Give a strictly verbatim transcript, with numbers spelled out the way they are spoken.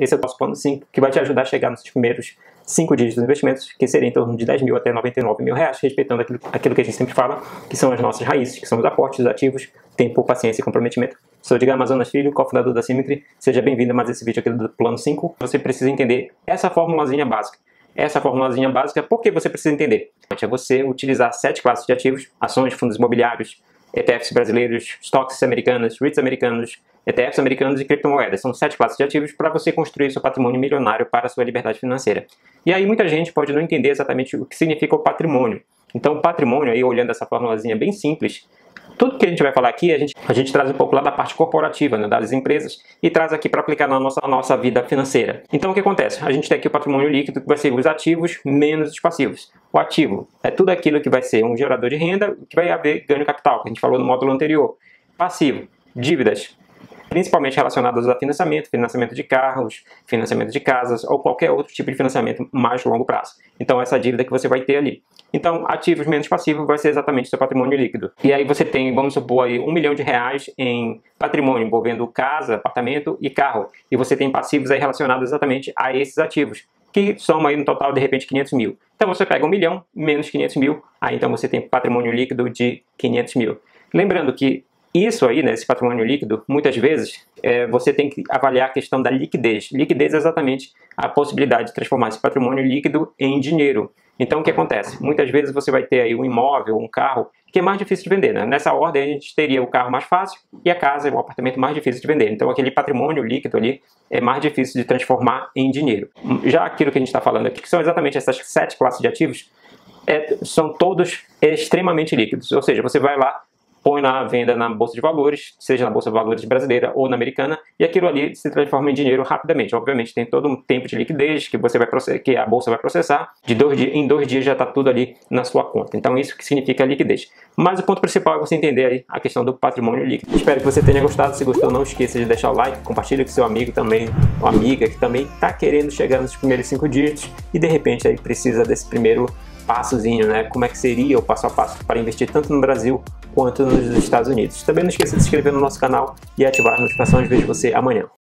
Esse é o nosso plano cinco, que vai te ajudar a chegar nos primeiros cinco dígitos dos investimentos, que seria em torno de dez mil até noventa e nove mil reais, respeitando aquilo, aquilo que a gente sempre fala, que são as nossas raízes, que são os aportes, os ativos, tempo, paciência e comprometimento. Sou Diego Amazonas Filho, cofundador da Asymmetrii. Seja bem-vindo a mais esse vídeo aqui do Plano cinco. Você precisa entender essa formulazinha básica. Essa formulazinha básica, por que você precisa entender? É você utilizar sete classes de ativos, ações, fundos imobiliários, E T Fs brasileiros, stocks americanas, REITs americanos, E T Fs americanos e criptomoedas. São sete classes de ativos para você construir seu patrimônio milionário para a sua liberdade financeira. E aí muita gente pode não entender exatamente o que significa o patrimônio. Então patrimônio, aí olhando essa formulazinha bem simples, tudo que a gente vai falar aqui, a gente, a gente traz um pouco lá da parte corporativa, né, das empresas, e traz aqui para aplicar na nossa, nossa vida financeira. Então o que acontece? A gente tem aqui o patrimônio líquido, que vai ser os ativos menos os passivos. O ativo é tudo aquilo que vai ser um gerador de renda, que vai haver ganho de capital, que a gente falou no módulo anterior. Passivo, dívidas, principalmente relacionadas a financiamento, financiamento de carros, financiamento de casas ou qualquer outro tipo de financiamento mais longo prazo. Então, essa dívida que você vai ter ali. Então, ativos menos passivos vai ser exatamente seu patrimônio líquido. E aí você tem, vamos supor, aí, um milhão de reais em patrimônio envolvendo casa, apartamento e carro. E você tem passivos aí relacionados exatamente a esses ativos, que soma aí no total, de repente, quinhentos mil. Então, você pega um milhão menos quinhentos mil, aí então você tem patrimônio líquido de quinhentos mil. Lembrando que isso aí, né, esse patrimônio líquido, muitas vezes é, você tem que avaliar a questão da liquidez. Liquidez é exatamente a possibilidade de transformar esse patrimônio líquido em dinheiro. Então o que acontece? Muitas vezes você vai ter aí um imóvel, um carro, que é mais difícil de vender, né? Nessa ordem a gente teria o carro mais fácil e a casa e o apartamento mais difícil de vender. Então aquele patrimônio líquido ali é mais difícil de transformar em dinheiro. Já aquilo que a gente está falando aqui, que são exatamente essas sete classes de ativos, é, são todos extremamente líquidos. Ou seja, você vai lá, põe na venda na Bolsa de Valores, seja na Bolsa de Valores brasileira ou na americana, e aquilo ali se transforma em dinheiro rapidamente. Obviamente tem todo um tempo de liquidez que, você vai que a Bolsa vai processar, de dois dias, em dois dias já está tudo ali na sua conta. Então isso que significa liquidez. Mas o ponto principal é você entender aí a questão do patrimônio líquido. Espero que você tenha gostado. Se gostou, não esqueça de deixar o like, compartilha com seu amigo também, ou amiga que também está querendo chegar nos primeiros cinco dígitos e de repente aí precisa desse primeiro passozinho, né? Como é que seria o passo a passo para investir tanto no Brasil quanto nos Estados Unidos. Também não esqueça de se inscrever no nosso canal e ativar as notificações. Vejo você amanhã.